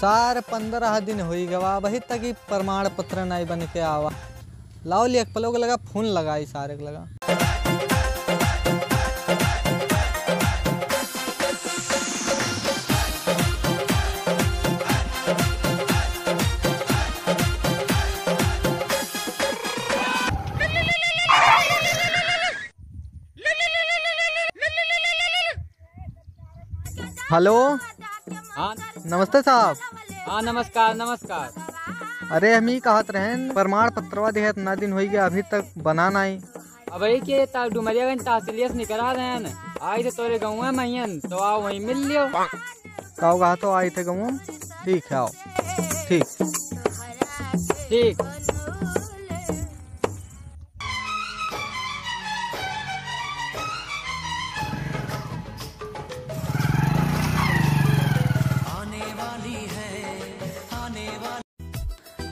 सार 15 दिन हो गवा वही तक ही प्रमाण पत्र नहीं बन के आवा लाओ लिया पलोग लगा फोन लगाई सारे लगा। हेलो, हाँ नमस्ते साहब। हाँ नमस्कार नमस्कार। अरे हम ही कहत रहें प्रमाण पत्रवा देहत ना दिन हो गया अभी तक बना नहीं। अब के डुमरियागंज तहसीलियत निकला रहे आई थे तोरे गाँव महियन तो आओ वहीं मिल लियो। का कहा तो आई थे गाँव। ठीक है आओ। ठीक ठीक।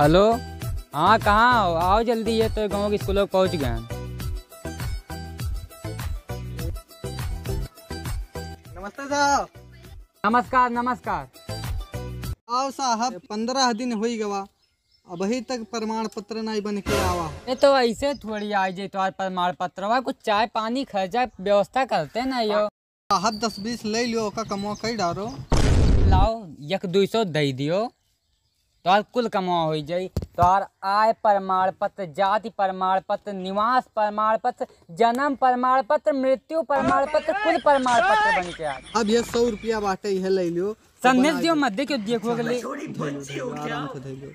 हेलो, हाँ कहाँ हो? आओ जल्दी, ये तो गाँव के स्कूलों पहुँच गए हैं। नमस्ते साहब। नमस्कार नमस्कार। आओ साहब 15 दिन हो गवा अभी तक प्रमाण पत्र नहीं बन के आवा। ये तो ऐसे थोड़ी आई जे तुम्हारे प्रमाण पत्रवा कुछ चाय पानी खर्चा व्यवस्था करते ना यो। साहब 10-20 ले लियो का कमवा कई डारो लाओ 100-200 दे दियो तो कुल कमा हो जाए। तो आय प्रमाण पत्र, जाति प्रमाण पत्र, निवास प्रमाण पत्र, जन्म प्रमाण पत्र, मृत्यु प्रमाण पत्र, कुल प्रमाण पत्र बन के आ। अब ये 100 रुपया बाटे है ले लियो। संदेश दियो मत देखियो देखो के लिए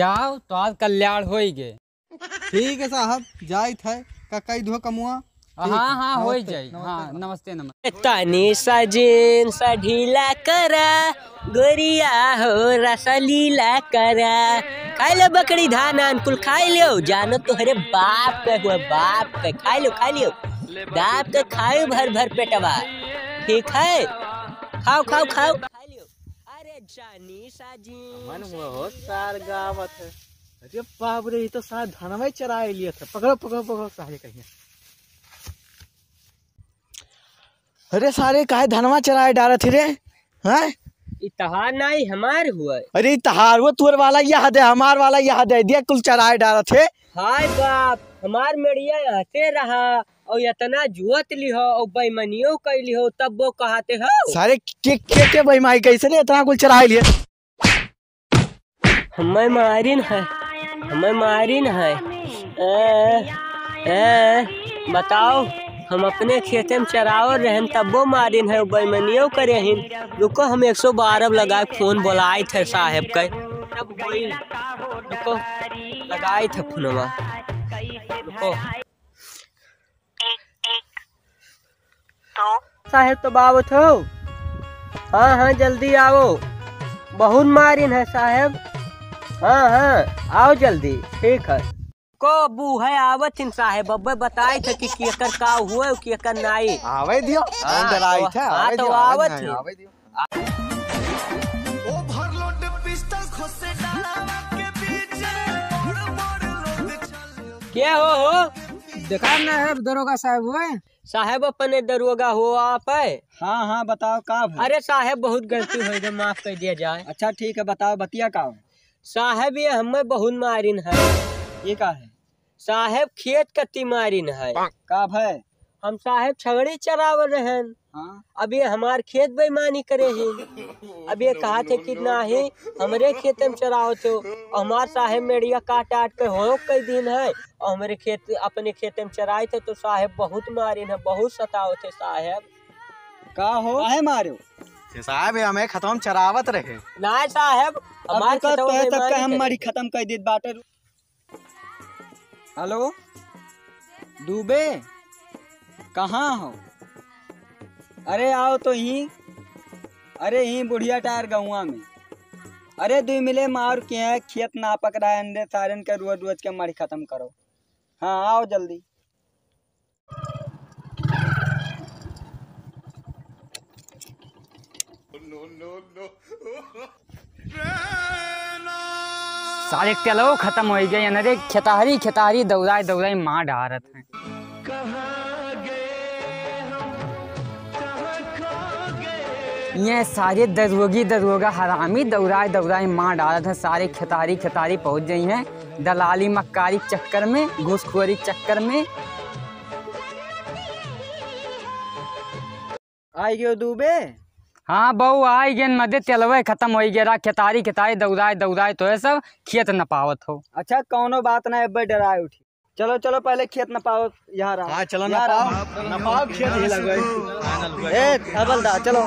जाओ तो आज कल्याण हो गए। ठीक है साहब जाए थे कई धो कमुआ। हाँ हाँ हो जाए। हाँ नमस्ते नमस्ते। तनी सजन सढीला करा गोरिया हो रसलीला करा खाई लो बकरी धान कुल खाई लो जानो तोहरे बाप का हुआ बाप का खाई लो बाप का खाओ भर भर पेटवा। ठीक है खाओ खाओ खाओ खाई लो। अरे जानी साजी मन हो सार गावत है। अरे बाप रे ये तो सारा धनवा चरा लिया था। पकड़ो पकड़ो पकड़ो सारे कहिए। अरे सारे काहे धनवा चराए डारा थे रे। हैं इतहार नहीं हमार हुआ। अरे इतहार वो तुअर वाला याद है हमार वाला याद है दिया कुल चराए डारा थे। हाय बाप हमार मेड़िया हंसे रहा और इतना जुआत लिहो और बेईमानियों कई लिहो तब वो कहते हो सारे के बेईमानी कैसे ने इतना कुल चराए लिए। हमें मारिन है हमें मारिन है। बताओ हम अपने खेते में चराओ रहन तब्बो मारिन है बेईमानियों करेहिन। रुको हम 112 लगा फोन बोलाए थे साहब के तब कोई रुको लगाए थे फोनवा। रुको तो साहब तो बाबू थो। हाँ हाँ जल्दी आओ बहुत मारिन है साहब। हाँ हाँ आओ जल्दी। ठीक है को बू है आवत इन साहेब अब्बे बताए थे कि केकर का हुए केकर नाई आवे दियो डराई था आ तो आवत आवे दियो। ओ भर लोड पिस्टल खोसे डाला के बीच मोड़ मोड़ लोड चल क्या हो देखा ना है दरोगा साहब हुए साहब अपने दरोगा हो आप है। हाँ हाँ बताओ का। अरे साहब बहुत गलती हो गई माफ कर दिया जाए। अच्छा ठीक है बताओ बतिया का साहब। ये हमें बहुत मारिन है। ये का है साहेब खेत कत्ती मारिन है। का है हम साहेब छगड़ी चरावर रहन। हाँ? अब ये हमार खेत बेईमानी करे हैं। अब ये कहा थे कि ना ही हमारे खेत में चराओ तो हमार साहेब मेड़िया काट आट के हो कई दिन है और हमारे खेत अपने खेत में चराए थे तो साहेब बहुत मारिन है बहुत सताओ थे साहेब। का हो है मारो साहब हमें खत्म चरावत रहे ना साहेब हमारे खत्म कर दी बाटे। हेलो डूबे कहाँ हो? अरे आओ तो ही। अरे ही बुढ़िया टायर गौवा में। अरे दू मिले मार के हैं खेत ना पक रहा है अंडे सारन के रोज रोज के मारी खत्म करो। हाँ आओ जल्दी। सारे चलो खत्म हो गए नरे खेतारी खेतारी दौड़ाई दौड़ाई माँ डारत है। ये सारे दरोगी दरोगा हरामी दौराए दौराए मार डाला था। सारे खितारी खितारी पहुंच गई हैं दलाली मक्कारी चक्कर में, घूसखोरी चक्कर में। आई गयो डूबे? हाँ बहू आई गेन मदे तेलवे खत्म हो गया। खेतारी खेतारी दौड़ाए दौड़ाए तो है सब खेत न पावत हो। अच्छा कोनो बात ना, अब डराए उठी। चलो चलो पहले खेत न पावत यहाँ रहा। हाँ चलो ना पाओ न पाओ खेत ही लग गए। ए थबलदा चलो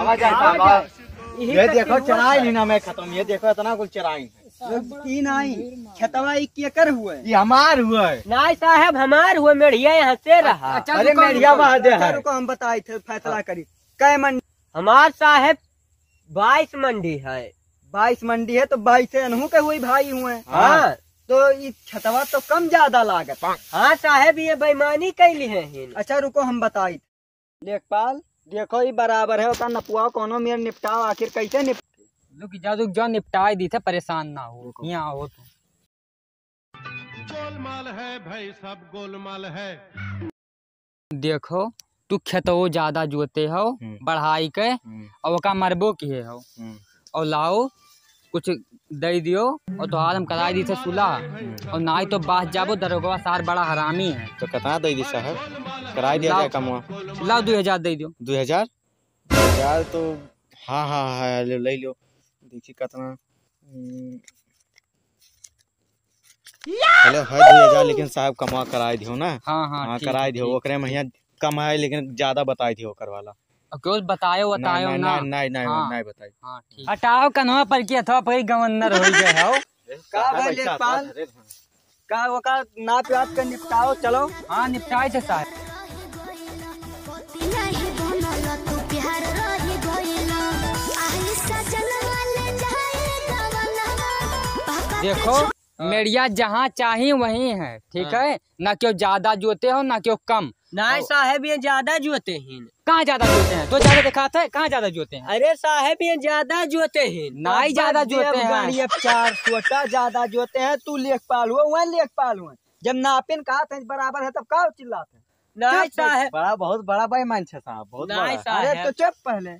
आवाज आई। ये देखो चराई नहीं ना मैं खत्म। ये देखो इतना कुल चराई तीन आई खेतवा के कर हुए ये हमार हुआ है ना साहब। हमार हुए मेढ़िया यहाँ से रहा। अरे मेढ़िया बहादुर को हम बताए थे फैसला करी कै मन। हमार साहेब 22 मंडी है। 22 मंडी है तो 22 अनहू के हुई भाई हुए। हाँ तो ये छतवा तो कम ज्यादा लागत। हाँ साहेब ये बेईमानी कैली है। अच्छा रुको हम बताई लेखपाल देखो ये बराबर है उतना नपुआ कोनो मेर निपटाओ। आखिर कैसे जादू जो निपटाई दी थे परेशान ना हो। यहाँ हो तो गोलमाल है भाई सब गोलमाल है। देखो तू खेतो ज्यादा जोते हो बढ़ाई के और का मरबो किए हो और लाओ कुछ दे दियो और तो हम कराई दी थे सुला और ना ही तो बास जाबो दरोगा सार बड़ा हरामी है। तो कितना दे दी साहब कराई दिया क्या कम हुआ? लाओ 2000 दे दियो। 2000 तो हाँ हाँ हाँ ले लो। देखिए कितना हेलो है 2000 लेकिन साहब कमा कराई दियो ना। हाँ हाँ कराई दियो ओकरे महीना कम है लेकिन ज्यादा बताई थी ओकर वाला। क्यों बतायो बतायो ना नहीं नहीं नहीं बताई। हां ठीक हटाओ कन्हवा पर के था भाई गवर्नर हो गए हो का भाई लेखपाल का ओका नाप याद कर निपटाओ। चलो हां निपटाए थे साहब। देखो मेड़िया जहाँ चाहिए वहीं है ठीक है ना। क्यों ज्यादा जोते हो ना क्यों कम। ना साहेब ये ज्यादा जोते हैं। कहाँ ज्यादा जोते हैं? तो ज्यादा दिखाते हैं कहाँ ज्यादा जोते हैं। अरे साहेब ये ज्यादा जोते हैं ना ही ज्यादा जोते हैं। 4 छोटा ज्यादा जोते हैं। तू लेखपाल हुआ वह लेखपाल हुआ। जब नापिन कहा था बराबर है तब का चिल्लाते ना साहेब। बड़ा बहुत बड़ा बेईमान है साहब बहुत। अरे तो चुप पहले।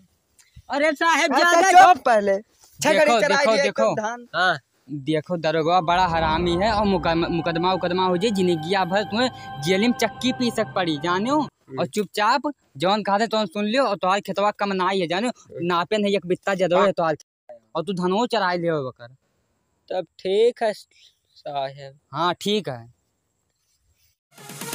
अरे साहेब ज्यादा पहले देखो देखो दरोगा बड़ा हरामी है और मुकदमा उकदमा हो जाए जिंदगी भर तुम्हें जेल में चक्की पीसक पड़ी जानो। और चुपचाप जौन कहते तो सुन लियो और तुहार खेतवा कम नाई है जानो। नापेन है एक बित्ता जदो है तुहार और तू धनो चराय ले बकर। तब ठीक है साहब। हाँ ठीक है।